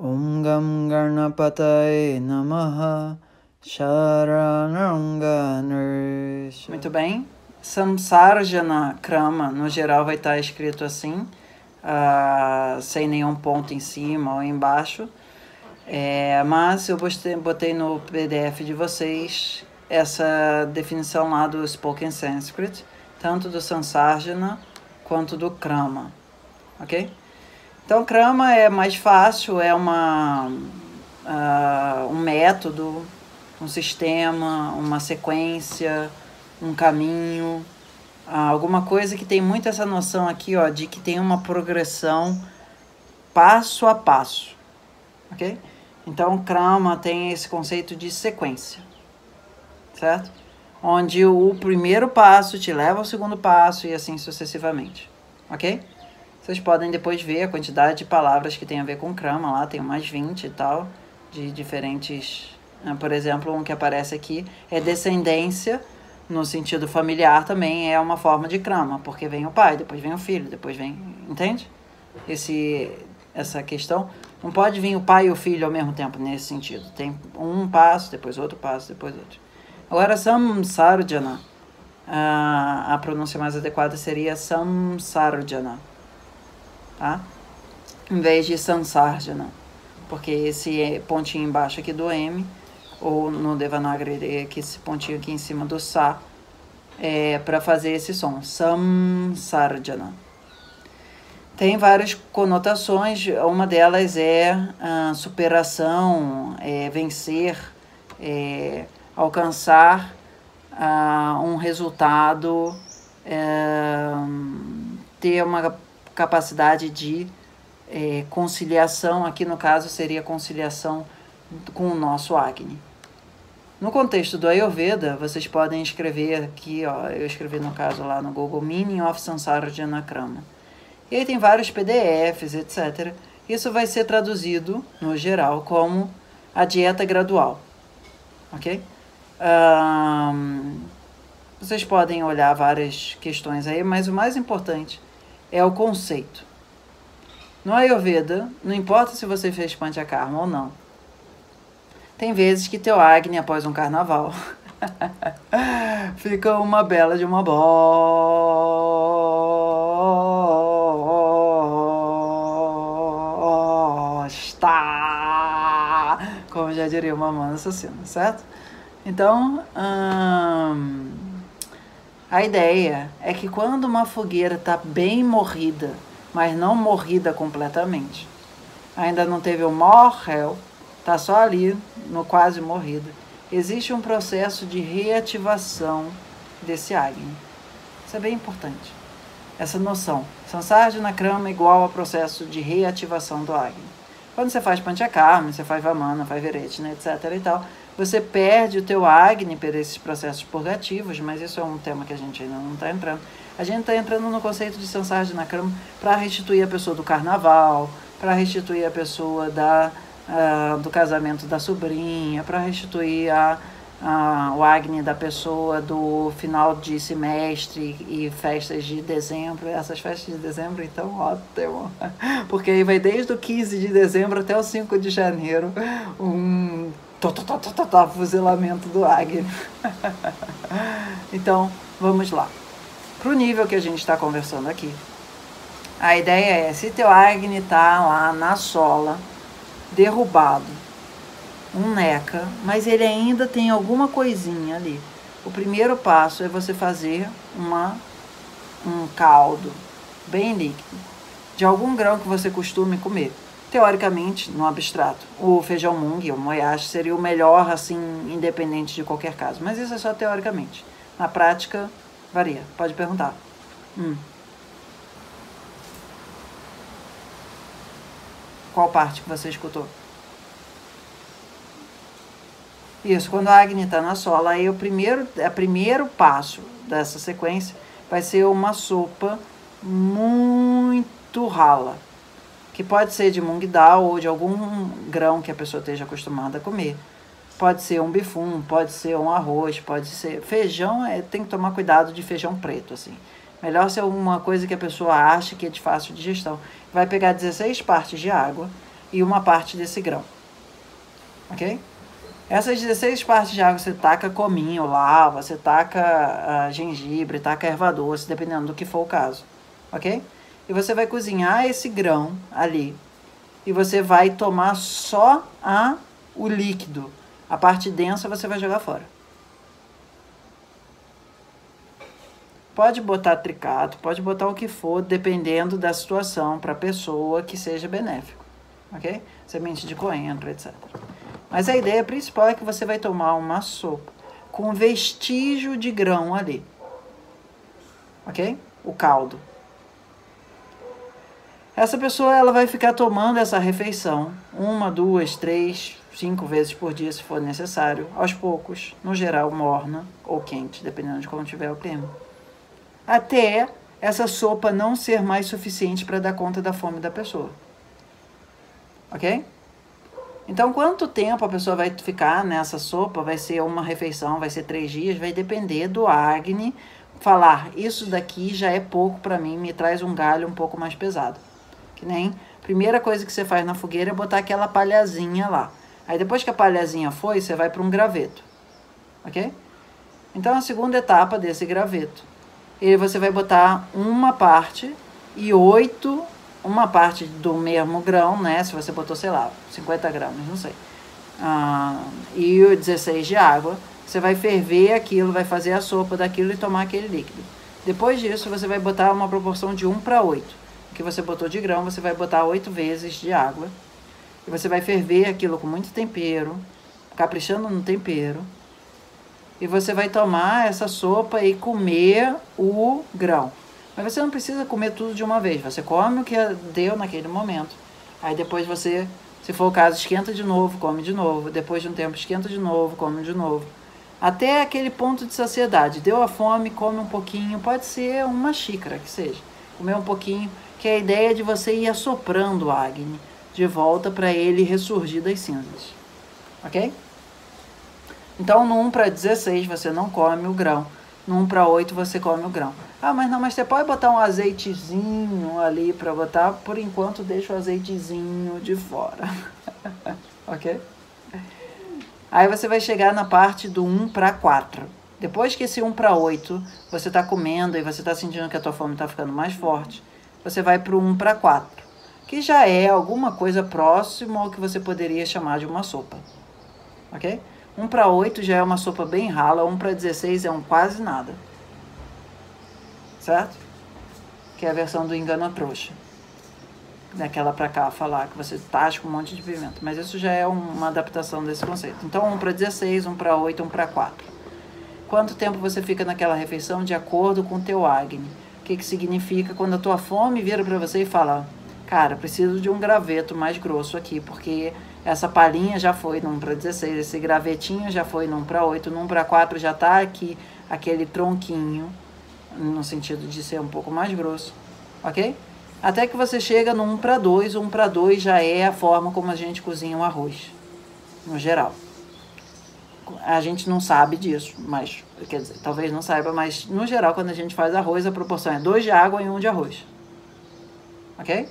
Om Gam Ganapataye Namaha Sharanam Ganesha. Muito bem. Samsarjana-krama, no geral, vai estar escrito assim, sem nenhum ponto em cima ou embaixo. Mas eu botei no PDF de vocês essa definição lá do Spoken Sanskrit, tanto do Samsarjana quanto do Krama, ok? Então, Krama é mais fácil, é um método, um sistema, uma sequência, um caminho, alguma coisa que tem muito essa noção aqui, ó, de que tem uma progressão passo a passo, ok? Então, Krama tem esse conceito de sequência, certo? Onde o primeiro passo te leva ao segundo passo e assim sucessivamente, ok? Vocês podem depois ver a quantidade de palavras que tem a ver com Krama, lá tem mais 20 e tal, de diferentes... Por exemplo, um que aparece aqui é descendência, no sentido familiar também é uma forma de Krama, porque vem o pai, depois vem o filho, depois vem... Entende? Essa questão... Não pode vir o pai e o filho ao mesmo tempo, nesse sentido. Tem um passo, depois outro passo, depois outro. Agora, Samsarjana. A pronúncia mais adequada seria Samsarjana. Tá? Em vez de Samsarjana. Porque esse pontinho embaixo aqui do M, ou no Devanagari, que esse pontinho aqui em cima do Sa, é para fazer esse som. Samsarjana. Tem várias conotações, uma delas é superação, vencer, alcançar um resultado, ter uma capacidade de conciliação, aqui no caso seria conciliação com o nosso Agni. No contexto do Ayurveda, vocês podem escrever aqui, ó, eu escrevi no caso lá no Google, Meaning of Samsarjana Krama. E aí tem vários PDFs, etc. Isso vai ser traduzido, no geral, como a dieta gradual. Ok? Vocês podem olhar várias questões aí, mas o mais importante é o conceito. No Ayurveda, não importa se você fez Panchakarma ou não. Tem vezes que teu Agni, após um carnaval, fica uma bela de uma bosta, como já diria o Mamonas Assassinas, certo? Então, a ideia é que quando uma fogueira está bem morrida, mas não morrida completamente, ainda não teve o morreu, está só ali, no quase morrido, existe um processo de reativação desse Agni. Isso é bem importante, essa noção. Samsarjana-krama é igual ao processo de reativação do Agni. Quando você faz Panchakarma, você faz Vamana, faz Virechana, etc. e tal, você perde o teu Agni por esses processos purgativos, mas isso é um tema que a gente ainda não está entrando. A gente está entrando no conceito de Samsarjana-krama para restituir a pessoa do carnaval, para restituir a pessoa do casamento da sobrinha, para restituir o Agni da pessoa do final de semestre e festas de dezembro. Essas festas de dezembro, então, ótimo, porque aí vai desde o 15 de dezembro até o 5 de janeiro um fuzilamento do Agni. Então, vamos lá. Para o nível que a gente está conversando aqui, a ideia é, se teu Agni está lá na sola, derrubado, um neca, mas ele ainda tem alguma coisinha ali. O primeiro passo é você fazer um caldo bem líquido, de algum grão que você costume comer. Teoricamente, no abstrato, o feijão mung, o moyashi, seria o melhor, assim, independente de qualquer caso. Mas isso é só teoricamente. Na prática, varia. Pode perguntar. Qual parte que você escutou? Isso, quando a Agni está na sola, aí o primeiro passo dessa sequência vai ser uma sopa muito rala, que pode ser de mung dau ou de algum grão que a pessoa esteja acostumada a comer. Pode ser um bifum, pode ser um arroz, pode ser... Feijão, tem que tomar cuidado de feijão preto, assim. Melhor ser uma coisa que a pessoa acha que é de fácil digestão. Vai pegar 16 partes de água, e uma parte desse grão, ok? Essas 16 partes de água, você taca cominho lá, você taca gengibre, taca erva doce, dependendo do que for o caso, ok? E você vai cozinhar esse grão ali, e você vai tomar só o líquido, a parte densa você vai jogar fora. Pode botar tricato, pode botar o que for, dependendo da situação, para a pessoa, que seja benéfico, ok? Semente de coentro, etc. Mas a ideia principal é que você vai tomar uma sopa com vestígio de grão ali, ok? O caldo. Essa pessoa, ela vai ficar tomando essa refeição 1, 2, 3, 5 vezes por dia, se for necessário, aos poucos, no geral morna ou quente, dependendo de como tiver o clima, até essa sopa não ser mais suficiente para dar conta da fome da pessoa, ok? Então, quanto tempo a pessoa vai ficar nessa sopa? Vai ser uma refeição, vai ser 3 dias? Vai depender do Agni falar, isso daqui já é pouco para mim, me traz um galho um pouco mais pesado. Que nem, a primeira coisa que você faz na fogueira é botar aquela palhazinha lá. Aí, depois que a palhazinha foi, você vai para um graveto, ok? Então, a segunda etapa desse graveto, e você vai botar uma parte e 8, uma parte do mesmo grão, né? Se você botou, sei lá, 50 gramas, não sei. E 16 de água. Você vai ferver aquilo, vai fazer a sopa daquilo e tomar aquele líquido. Depois disso, você vai botar uma proporção de 1 para 8. O que você botou de grão, você vai botar 8 vezes de água. E você vai ferver aquilo com muito tempero, caprichando no tempero. E você vai tomar essa sopa e comer o grão. Mas você não precisa comer tudo de uma vez. Você come o que deu naquele momento. Aí depois você, se for o caso, esquenta de novo, come de novo. Depois de um tempo, esquenta de novo, come de novo. Até aquele ponto de saciedade. Deu a fome, come um pouquinho. Pode ser uma xícara que seja. Comer um pouquinho. Que é a ideia de você ir assoprando o Agni de volta para ele ressurgir das cinzas. Ok? Então, no 1 para 16, você não come o grão. No 1 para 8, você come o grão. Ah, mas não, mas você pode botar um azeitezinho ali para botar. Por enquanto, deixa o azeitezinho de fora. Ok? Aí você vai chegar na parte do 1 para 4. Depois que esse 1 para 8, você está comendo e você está sentindo que a tua fome está ficando mais forte, você vai para o 1 para 4, que já é alguma coisa próxima ao que você poderia chamar de uma sopa. Ok? 1 para 8 já é uma sopa bem rala, 1 para 16 é um quase nada. Certo? Que é a versão do engana trouxa. Daquela pra cá, falar que você tasca um monte de pimenta. Mas isso já é uma adaptação desse conceito. Então, 1 para 16, 1 para 8, 1 para 4. Quanto tempo você fica naquela refeição de acordo com o teu Agni? O que que significa quando a tua fome vira pra você e fala: cara, preciso de um graveto mais grosso aqui, porque essa palhinha já foi no 1 para 16, esse gravetinho já foi no 1 para 8, no 1 para 4 já está aqui, aquele tronquinho, no sentido de ser um pouco mais grosso, ok? Até que você chega no 1 para 2, o 1 para 2 já é a forma como a gente cozinha o arroz, no geral. A gente não sabe disso, mas, quer dizer, talvez não saiba, mas no geral, quando a gente faz arroz, a proporção é 2 de água e 1 de arroz, ok?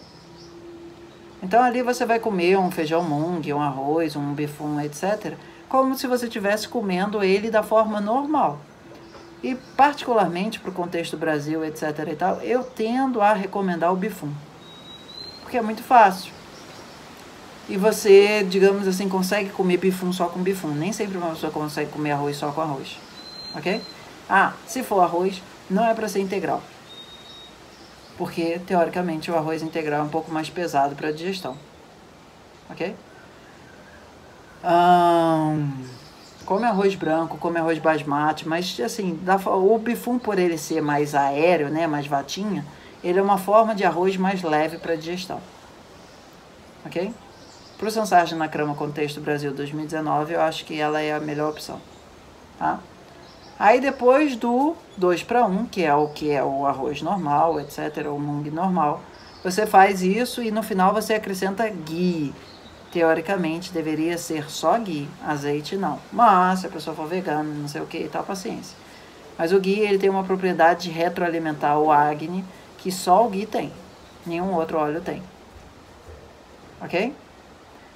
Então, ali você vai comer um feijão mung, um arroz, um bifum, etc. Como se você estivesse comendo ele da forma normal. E, particularmente, para o contexto Brasil, etc. e tal, eu tendo a recomendar o bifum. Porque é muito fácil. E você, digamos assim, consegue comer bifum só com bifum. Nem sempre uma pessoa consegue comer arroz só com arroz. Ok? Ah, se for arroz, não é para ser integral. Porque, teoricamente, o arroz integral é um pouco mais pesado para a digestão. Ok? Come arroz branco, come arroz basmati, mas, assim, o bifum, por ele ser mais aéreo, né, mais vatinha, ele é uma forma de arroz mais leve para a digestão. Ok? Para o Samsarjana-krama Contexto Brasil 2019, eu acho que ela é a melhor opção. Tá? Aí depois do 2 para 1, que é o arroz normal, etc., o mung normal, você faz isso e no final você acrescenta ghee. Teoricamente deveria ser só ghee, azeite não. Mas se a pessoa for vegana, não sei o que e tal, paciência. Mas o ghee, ele tem uma propriedade de retroalimentar o Agni que só o ghee tem. Nenhum outro óleo tem. Ok?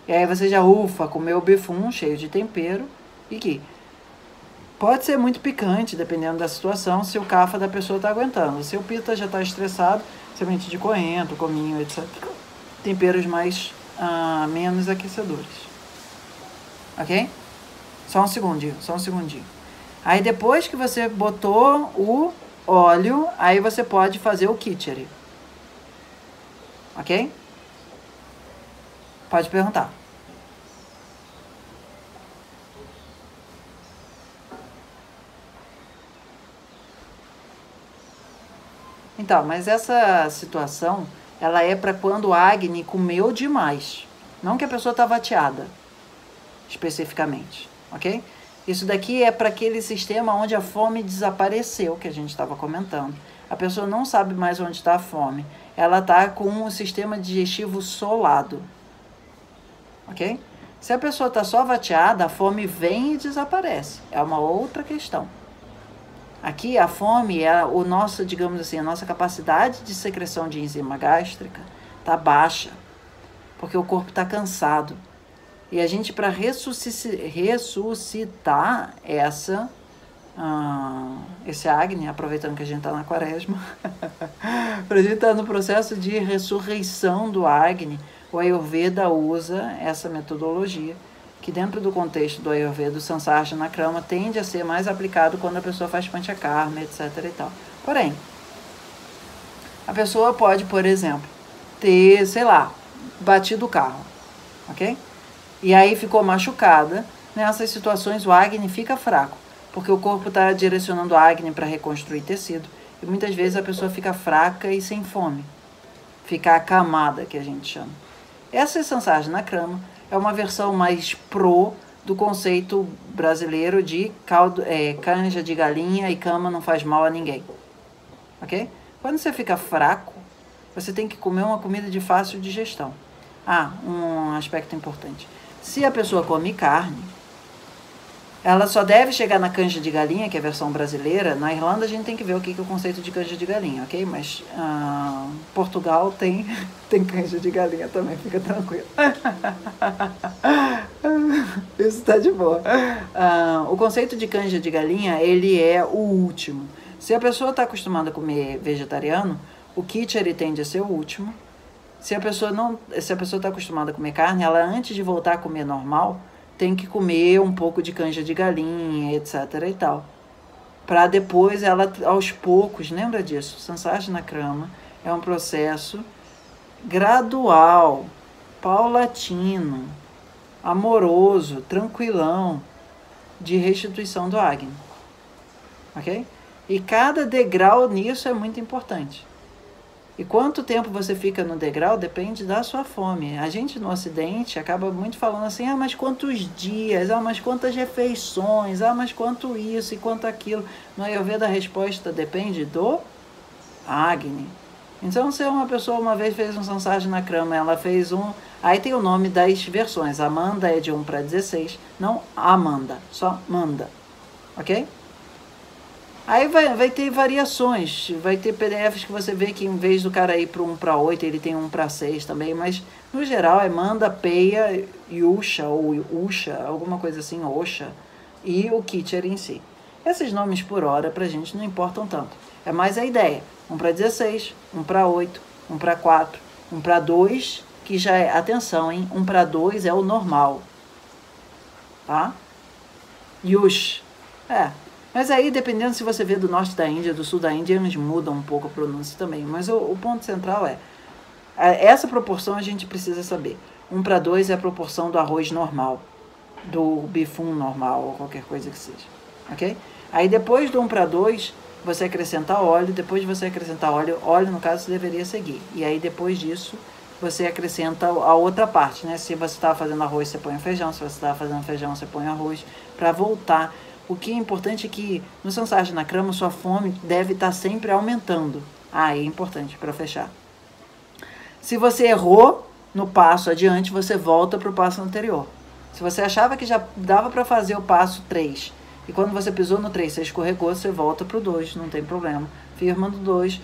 E aí você já, ufa, comeu o bifum cheio de tempero e ghee. Pode ser muito picante, dependendo da situação, se o kapha da pessoa está aguentando. Se o pitta já está estressado, semente de coentro, cominho, etc. Temperos mais, menos aquecedores. Ok? Só um segundinho, só um segundinho. Aí depois que você botou o óleo, aí você pode fazer o kitchari. Ok? Pode perguntar. Então, mas essa situação, ela é para quando o Agni comeu demais. Não que a pessoa tá vateada, especificamente, ok? Isso daqui é para aquele sistema onde a fome desapareceu, que a gente estava comentando. A pessoa não sabe mais onde está a fome. Ela está com um sistema digestivo solado, ok? Se a pessoa está só vateada, a fome vem e desaparece. É uma outra questão. Aqui a fome é o nosso, digamos assim, a nossa capacidade de secreção de enzima gástrica está baixa, porque o corpo está cansado. E a gente, para ressuscitar esse Agni, aproveitando que a gente está na quaresma, para a gente estar no processo de ressurreição do Agni, o Ayurveda usa essa metodologia, que dentro do contexto do Ayurveda, o Samsarjana-krama tende a ser mais aplicado quando a pessoa faz Panchakarma, etc. e tal. Porém, a pessoa pode, por exemplo, ter, sei lá, batido o carro, ok? E aí ficou machucada. Nessas situações o Agni fica fraco, porque o corpo está direcionando o Agni para reconstruir tecido. E muitas vezes a pessoa fica fraca e sem fome. Fica acamada, que a gente chama. Essa Samsarjana-krama é uma versão mais pro do conceito brasileiro de canja de galinha e cama não faz mal a ninguém. Ok? Quando você fica fraco, você tem que comer uma comida de fácil digestão. Ah, um aspecto importante. Se a pessoa come carne, ela só deve chegar na canja de galinha, que é a versão brasileira. Na Irlanda a gente tem que ver o que é o conceito de canja de galinha, ok? Mas Portugal tem canja de galinha também, fica tranquilo. Isso tá de boa. O conceito de canja de galinha, ele é o último. Se a pessoa está acostumada a comer vegetariano, o kitchari tende a ser o último. Se a pessoa está acostumada a comer carne, ela antes de voltar a comer normal, tem que comer um pouco de canja de galinha, etc. e tal. Para depois ela, aos poucos, lembra disso, Samsarjana-krama é um processo gradual, paulatino, amoroso, tranquilão, de restituição do Agni. Ok? E cada degrau nisso é muito importante. E quanto tempo você fica no degrau depende da sua fome. A gente no Ocidente acaba muito falando assim, ah, mas quantos dias, ah, mas quantas refeições, ah, mas quanto isso e quanto aquilo. No Ayurveda a resposta depende do Agni. Então se uma pessoa uma vez fez um Samsarjana-krama, ela fez um... Aí tem o nome das versões, Amanda é de 1 para 16, não Amanda, só Manda, ok? Aí vai ter variações, vai ter PDFs que você vê que em vez do cara ir para 1 para 8, ele tem 1 para 6 também, mas no geral é Manda, Peia, Yusha ou Usha, alguma coisa assim, Osha, e o Kitcher em si. Esses nomes por hora pra gente não importam tanto, é mais a ideia, 1 para 16, 1 para 8, 1 para 4, 1 para 2, que já é, atenção, hein, 1 para 2 é o normal, tá? Yush, é... Mas aí, dependendo se você vê do norte da Índia, do sul da Índia, eles mudam um pouco a pronúncia também. Mas o ponto central é, essa proporção a gente precisa saber. 1 para 2 é a proporção do arroz normal, do bifum normal, ou qualquer coisa que seja. Ok? Aí depois do 1 para 2, você acrescenta óleo, depois de você acrescentar óleo no caso deveria seguir. E aí depois disso, você acrescenta a outra parte, né? Se você está fazendo arroz, você põe feijão, se você está fazendo feijão, você põe arroz, para voltar... O que é importante é que no Samsarjana-krama sua fome deve estar sempre aumentando. Ah, é importante para fechar. Se você errou no passo adiante, você volta para o passo anterior. Se você achava que já dava para fazer o passo 3, e quando você pisou no 3, você escorregou, você volta para o 2, não tem problema. Firma no 2,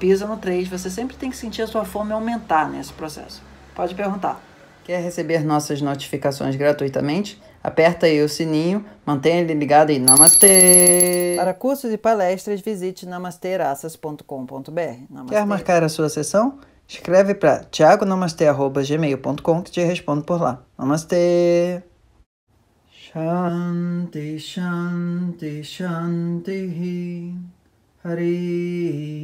pisa no 3, você sempre tem que sentir a sua fome aumentar nesse processo. Pode perguntar. Quer receber nossas notificações gratuitamente? Aperta aí o sininho, mantenha ele ligado e namastê! Para cursos e palestras, visite namasteraças.com.br. Quer marcar a sua sessão? Escreve para thiagonamastê@gmail.com que te respondo por lá. Namastê! Shanti, Shanti, Shanti, Hari.